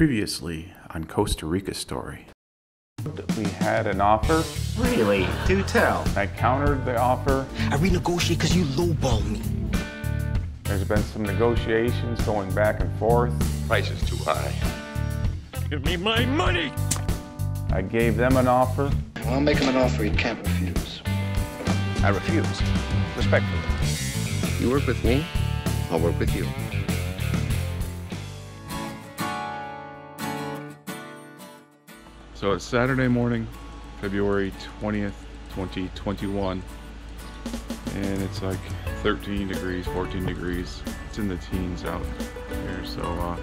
Previously on Costa Rica Story. We had an offer. Really? Do tell. I countered the offer. I renegotiated because you lowballed me. There's been some negotiations going back and forth. Price is too high. Give me my money! I gave them an offer. Well, I'll make him an offer he can't refuse. I refused. Respectfully. You work with me, I'll work with you. So it's Saturday morning, February 20th, 2021, and it's like 13 degrees, 14 degrees. It's in the teens out here. So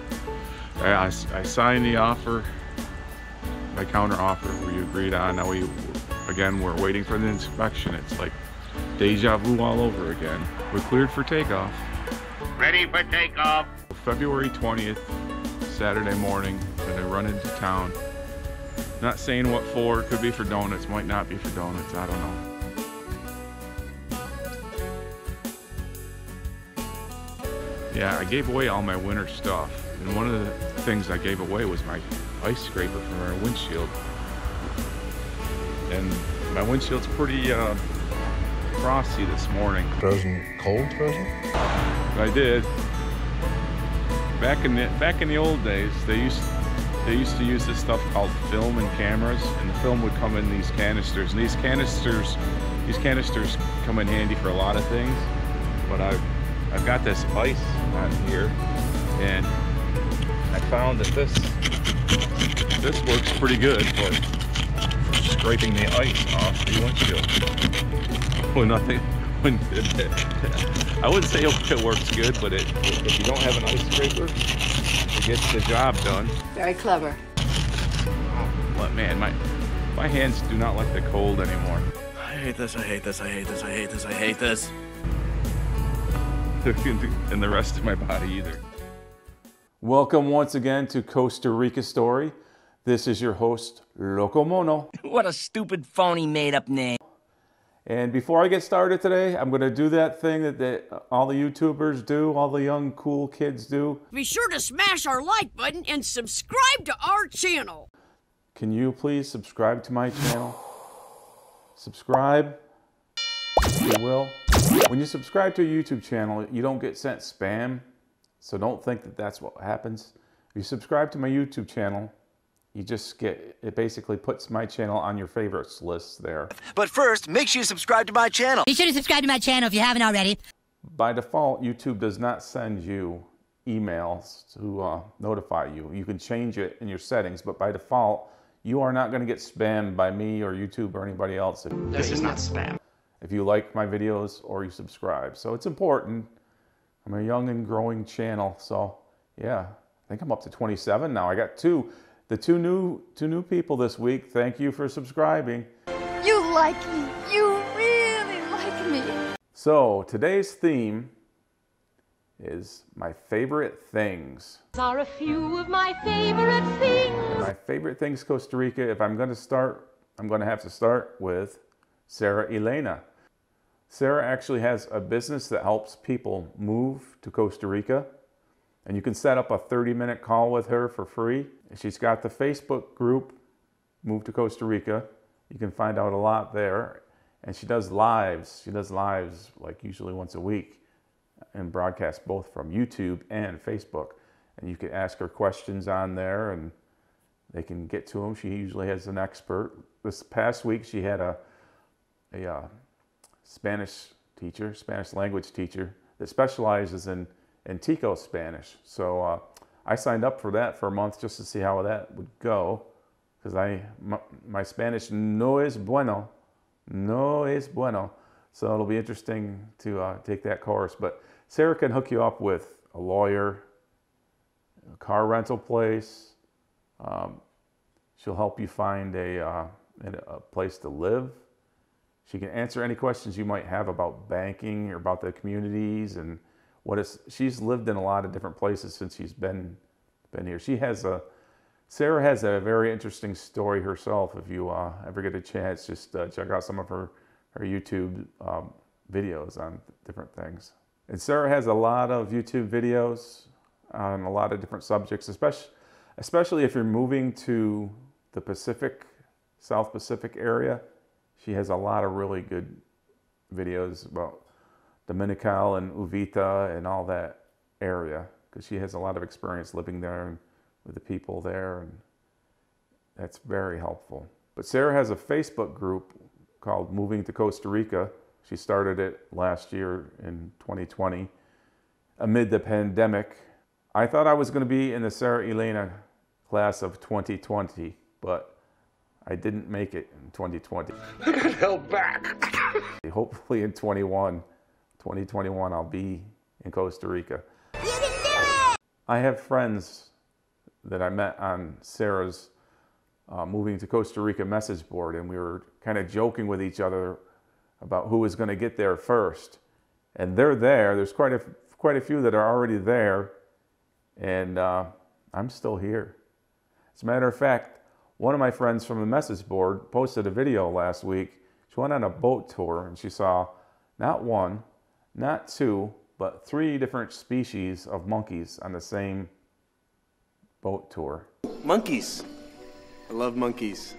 I signed the offer, my counter offer we agreed on. Now we're waiting for the inspection. It's like deja vu all over again. We're cleared for takeoff. Ready for takeoff. February 20th, Saturday morning, and I run into town. Not saying what for, could be for donuts, might not be for donuts, I don't know. Yeah, I gave away all my winter stuff, and one of the things I gave away was my ice scraper from our windshield. And my windshield's pretty frosty this morning. Frozen, cold frozen? I did. Back in the old days, they used to use this stuff called film and cameras, and the film would come in these canisters. And these canisters come in handy for a lot of things. But I've got this ice on here, and I found that this works pretty good for scraping the ice off the windshield. I wouldn't say it works good, but if you don't have an ice scraper, gets the job done. Very clever. But man, my hands do not like the cold anymore. I hate this, I hate this, I hate this, I hate this, I hate this. And the rest of my body either. Welcome once again to Costa Rica Story. This is your host, Loco Mono. What a stupid, phony, made-up name. And before I get started today, I'm going to do that thing that all the YouTubers do, all the young, cool kids do. Be sure to smash our like button and subscribe to our channel. Can you please subscribe to my channel? Subscribe, if you will. When you subscribe to a YouTube channel, you don't get sent spam, so don't think that that's what happens. If you subscribe to my YouTube channel, you just get, it basically puts my channel on your favorites list there. But first, make sure you subscribe to my channel. Be sure to subscribe to my channel if you haven't already. By default, YouTube does not send you emails to notify you. You can change it in your settings, but by default, you are not going to get spammed by me or YouTube or anybody else. This is not spam. If you like my videos or you subscribe. So it's important. I'm a young and growing channel. So yeah, I think I'm up to 27 now. I got two new people this week. Thank you for subscribing. You like me. You really like me. So today's theme is my favorite things. These are a few of my favorite things. My favorite things, Costa Rica. If I'm going to start, I'm going to have to start with Sarah Elena. Sarah actually has a business that helps people move to Costa Rica. And you can set up a 30-minute call with her for free. She's got the Facebook group, Move to Costa Rica. You can find out a lot there. And she does lives. She does lives like usually once a week and broadcasts both from YouTube and Facebook. And you can ask her questions on there and they can get to them. She usually has an expert. This past week, she had a Spanish teacher, Spanish language teacher that specializes in Tico Spanish. So I signed up for that for a month just to see how that would go, because my Spanish no es bueno. So it'll be interesting to take that course. But Sarah can hook you up with a lawyer, a car rental place. She'll help you find a place to live. She can answer any questions you might have about banking or about the communities and. She's lived in a lot of different places since she's been here. Sarah has a very interesting story herself. If you ever get a chance, just check out some of her YouTube videos on different things. And Sarah has a lot of YouTube videos on a lot of different subjects, especially especially if you're moving to the Pacific, South Pacific area. She has a lot of really good videos about Dominical and Uvita and all that area, because she has a lot of experience living there and with the people there, and that's very helpful. But Sarah has a Facebook group called Moving to Costa Rica. She started it last year in 2020 amid the pandemic. I thought I was going to be in the Sarah Elena class of 2020, but I didn't make it in 2020. I got held back. Hopefully in 2021, I'll be in Costa Rica. You can do it! I have friends that I met on Sarah's Moving to Costa Rica message board, and we were kind of joking with each other about who was going to get there first. And they're there. There's quite a few that are already there, and I'm still here. As a matter of fact, one of my friends from the message board posted a video last week. She went on a boat tour, and she saw not one, not two, but three different species of monkeys on the same boat tour. Monkeys. I love monkeys.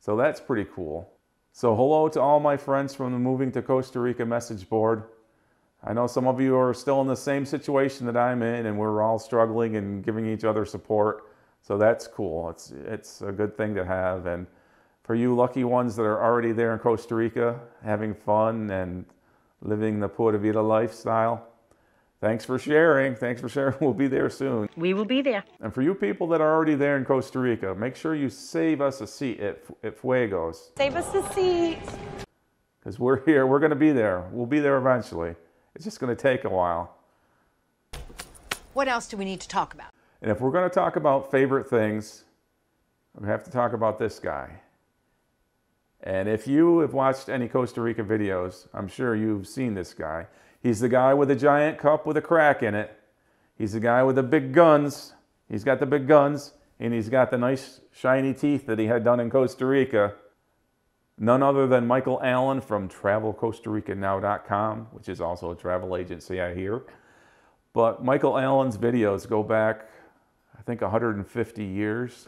So that's pretty cool. So hello to all my friends from the Moving to Costa Rica message board. I know some of you are still in the same situation that I'm in, and we're all struggling and giving each other support. So that's cool. It's a good thing to have. And for you lucky ones that are already there in Costa Rica, having fun and living the Pura Vida lifestyle, thanks for sharing. Thanks for sharing. We'll be there soon. We will be there. And for you people that are already there in Costa Rica, make sure you save us a seat at Fuegos. Save us a seat. Because we're here. We're going to be there. We'll be there eventually. It's just going to take a while. What else do we need to talk about? And if we're going to talk about favorite things, we have to talk about this guy. And if you have watched any Costa Rica videos, I'm sure you've seen this guy. He's the guy with a giant cup with a crack in it. He's the guy with the big guns. He's got the big guns, and he's got the nice shiny teeth that he had done in Costa Rica. None other than Michael Allen from TravelCostaRicaNow.com, which is also a travel agency, I hear. But Michael Allen's videos go back, I think, 150 years.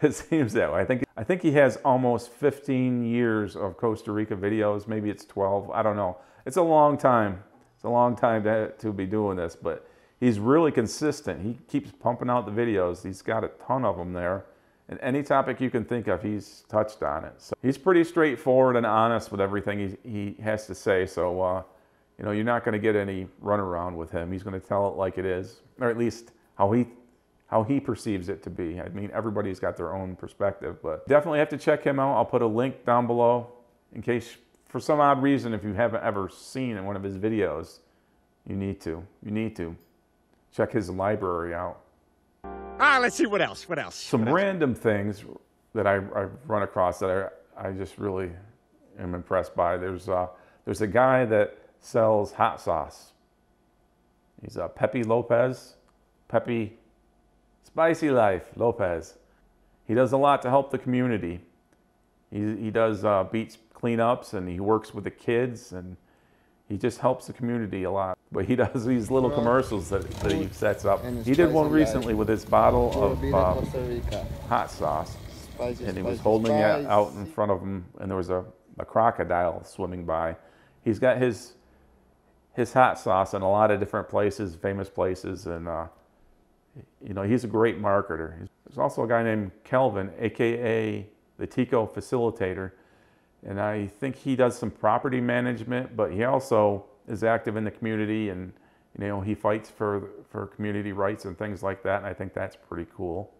It seems that way. I think he has almost 15 years of Costa Rica videos. Maybe it's 12. I don't know. It's a long time. It's a long time to be doing this, but he's really consistent. He keeps pumping out the videos. He's got a ton of them there. And any topic you can think of, he's touched on it. So he's pretty straightforward and honest with everything he has to say. So, you know, you're not going to get any runaround with him. He's going to tell it like it is, or at least how he perceives it to be. I mean, everybody's got their own perspective, but definitely have to check him out. I'll put a link down below in case, for some odd reason, if you haven't ever seen one of his videos, you need to check his library out. Let's see what else. Some random things that I've run across that I just really am impressed by. There's a guy that sells hot sauce. He's Pepe Lopez. Pepe Spicy Life Lopez. He does a lot to help the community. He does beach cleanups, and he works with the kids, and he just helps the community a lot. But he does these little commercials that he sets up. He did one recently with his bottle of hot sauce, and he was holding it out in front of him, and there was a crocodile swimming by. He's got his hot sauce in a lot of different places, famous places, and you know, he's a great marketer. There's also a guy named Kelvin, aka the Tico Facilitator. And I think he does some property management, but he also is active in the community, and, you know, he fights for community rights and things like that. And I think that's pretty cool.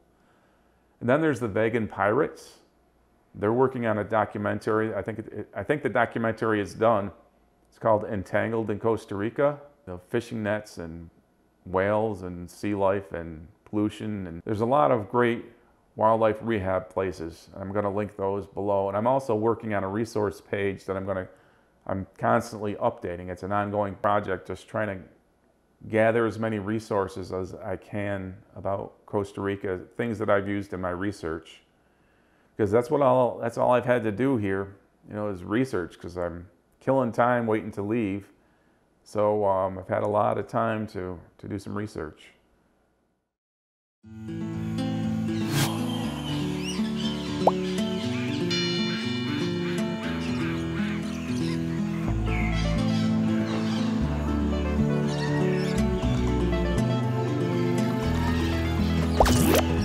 And then there's the Vegan Pirates. They're working on a documentary. I think the documentary is done. It's called Entangled in Costa Rica. The fishing nets and whales and sea life and pollution. And there's a lot of great wildlife rehab places. I'm going to link those below. And I'm also working on a resource page that I'm constantly updating. It's an ongoing project, just trying to gather as many resources as I can about Costa Rica, things that I've used in my research. Because that's all I've had to do here, you know, is research, because I'm killing time waiting to leave. So I've had a lot of time to do some research. Yeah.